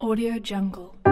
Audiojungle.